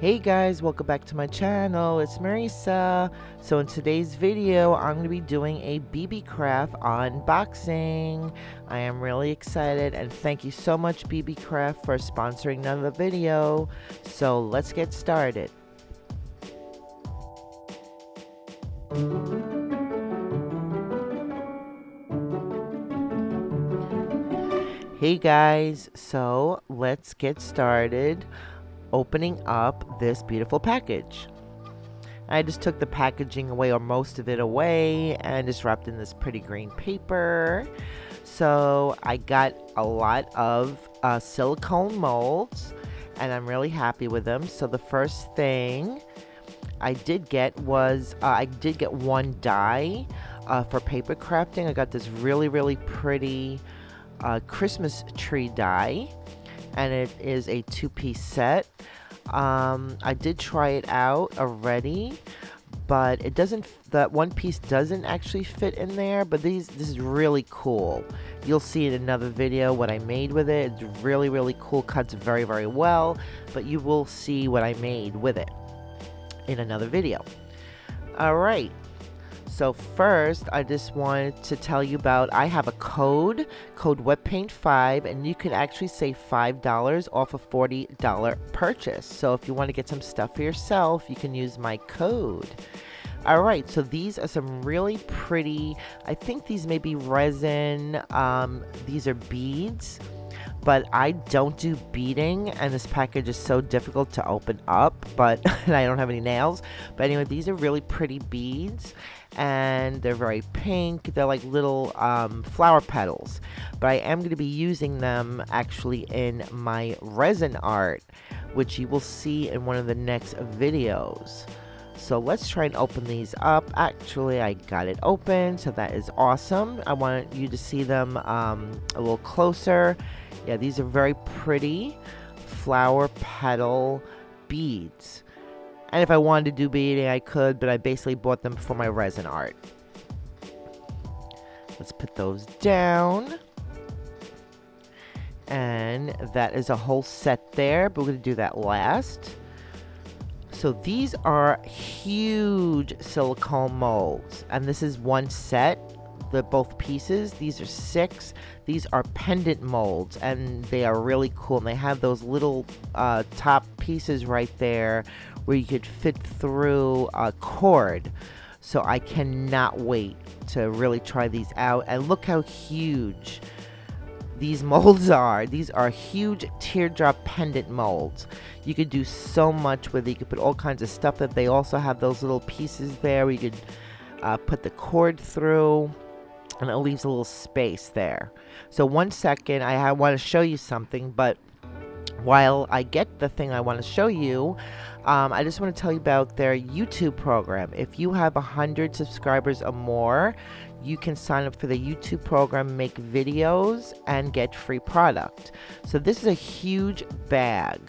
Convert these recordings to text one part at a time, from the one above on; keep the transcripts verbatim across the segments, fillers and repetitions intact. Hey guys, welcome back to my channel. It's Marisa. So in today's video, I'm going to be doing a Beebeecraft unboxing. I am really excited and thank you so much Beebeecraft for sponsoring another video. So let's get started. Hey guys, so let's get started opening up this beautiful package. I just took the packaging away, or most of it away, and just wrapped in this pretty green paper. So I got a lot of uh, silicone molds and I'm really happy with them. So the first thing I did get was uh, I did get one die uh, for paper crafting. I got this really really pretty uh, Christmas tree die. And it is a two-piece set. Um, I did try it out already, but it doesn't. That one piece doesn't actually fit in there. But these, this is really cool. You'll see in another video what I made with it. It's really, really cool. Cuts very, very well. But you will see what I made with it in another video. All right. So first, I just wanted to tell you about, I have a code, code wet paint five, and you can actually save five dollars off a forty dollar purchase. So if you want to get some stuff for yourself, you can use my code. Alright, so these are some really pretty, I think these may be resin, um, these are beads, but I don't do beading, and this package is so difficult to open up, but and I don't have any nails. But anyway, these are really pretty beads, and they're very pink. They're like little um, flower petals, but I am going to be using them actually in my resin art, which you will see in one of the next videos. So let's try and open these up. Actually, I got it open, so that is awesome. I want you to see them um, a little closer. Yeah, these are very pretty flower petal beads. And if I wanted to do beading, I could, but I basically bought them for my resin art. Let's put those down. And that is a whole set there, but we're going to do that last. So these are huge silicone molds, and this is one set, the both pieces. These are six. These are pendant molds, and they are really cool. And they have those little uh, top pieces right there where you could fit through a cord. So I cannot wait to really try these out. And look how huge these molds are. These are huge teardrop pendant molds. You could do so much with it. You could put all kinds of stuff that they also have those little pieces there where you could uh, put the cord through, and it leaves a little space there. So one second, I want to show you something, but while I get the thing I want to show you, um, I just want to tell you about their YouTube program. If you have one hundred subscribers or more, you can sign up for the YouTube program, make videos, and get free product. So this is a huge bag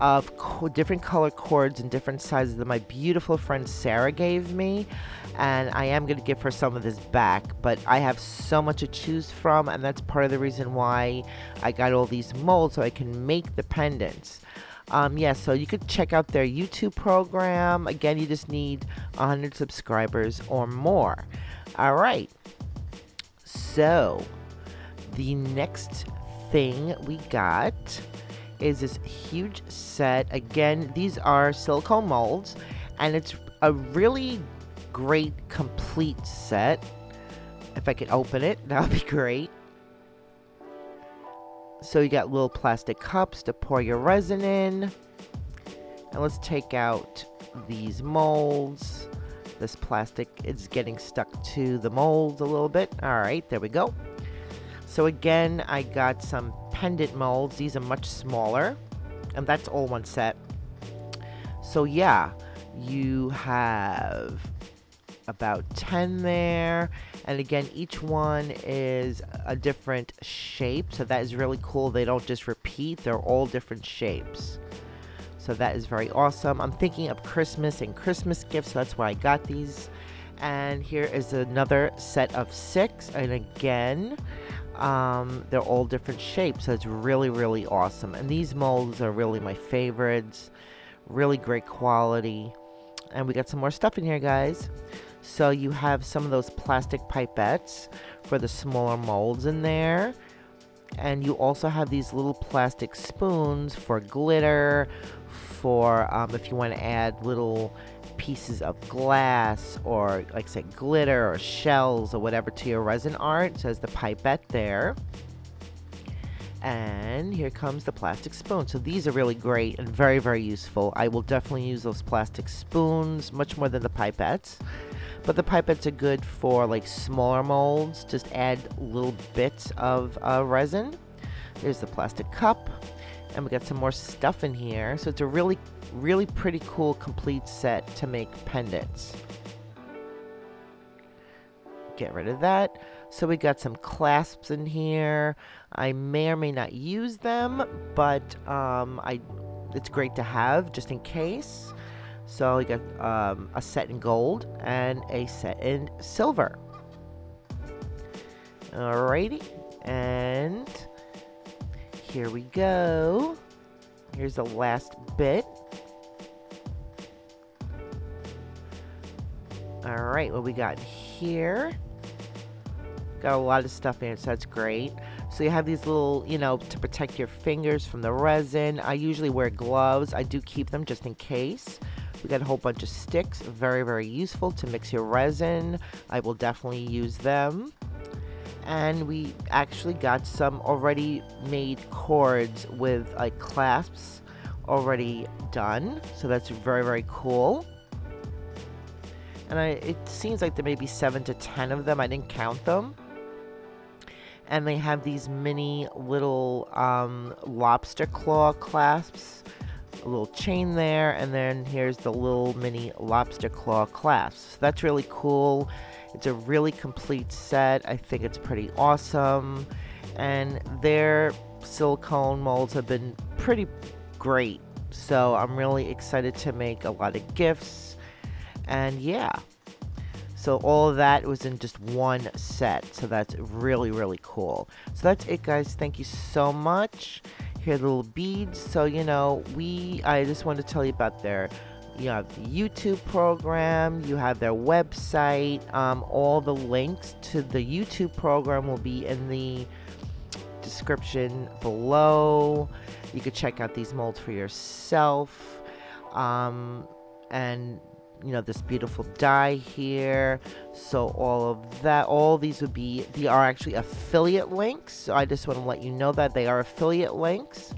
of co different color cords and different sizes that my beautiful friend Sarah gave me, and I am going to give her some of this back, but I have so much to choose from, and that's part of the reason why I got all these molds, so I can make the pendants. Um, yeah, so you could check out their YouTube program. Again, you just need one hundred subscribers or more. Alright, so the next thing we got is this huge set. Again, these are silicone molds, and it's a really great complete set. If I could open it, that would be great. So you got little plastic cups to pour your resin in. And let's take out these molds. This plastic is getting stuck to the molds a little bit. All right, there we go. So again, I got some pendant molds. These are much smaller, and that's all one set. So yeah, you have about ten there, and again, each one is a different shape, so that is really cool. They don't just repeat, they're all different shapes, so that is very awesome. I'm thinking of Christmas and Christmas gifts, so that's why I got these. And here is another set of six, and again, um, they're all different shapes, so it's really really awesome. And these molds are really my favorites. really great quality. And we got some more stuff in here, guys. So you have some of those plastic pipettes for the smaller molds in there. And you also have these little plastic spoons for glitter, for um, if you want to add little pieces of glass or, like, say, glitter or shells or whatever to your resin art. So there's the pipette there. And here comes the plastic spoon. So these are really great and very, very useful. I will definitely use those plastic spoons much more than the pipettes. But the pipettes are good for, like, smaller molds. Just add little bits of uh, resin. There's the plastic cup. And we got some more stuff in here. So it's a really, really pretty cool complete set to make pendants. Get rid of that. So we got some clasps in here. I may or may not use them, but um, I, it's great to have just in case. So we got um, a set in gold and a set in silver. Alrighty, and here we go. Here's the last bit. Alright, what we got here? Got a lot of stuff in it, so that's great. So you have these little, you know, to protect your fingers from the resin. I usually wear gloves. I do keep them just in case. We got a whole bunch of sticks. Very, very useful to mix your resin. I will definitely use them. And we actually got some already made cords with, like, clasps already done. So that's very, very cool. And I, it seems like there may be seven to ten of them. I didn't count them. And they have these mini little um, lobster claw clasps, a little chain there, and then here's the little mini lobster claw clasps. So that's really cool. It's a really complete set. I think it's pretty awesome. And their silicone molds have been pretty great. So I'm really excited to make a lot of gifts. And yeah. So all of that was in just one set. So that's really, really cool. So that's it, guys. Thank you so much. Here are the little beads. So, you know, we, I just wanted to tell you about their, you have the YouTube program, you have their website. Um, all the links to the YouTube program will be in the description below. You could check out these molds for yourself. Um, and... you know, this beautiful die here. So all of that, all these would be, they are actually affiliate links. So I just want to let you know that they are affiliate links.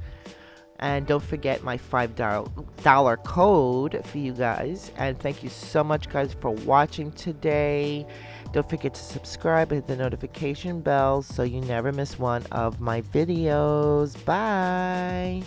And don't forget my five dollar code for you guys. And thank you so much, guys, for watching today. Don't forget to subscribe and hit the notification bell so you never miss one of my videos. Bye.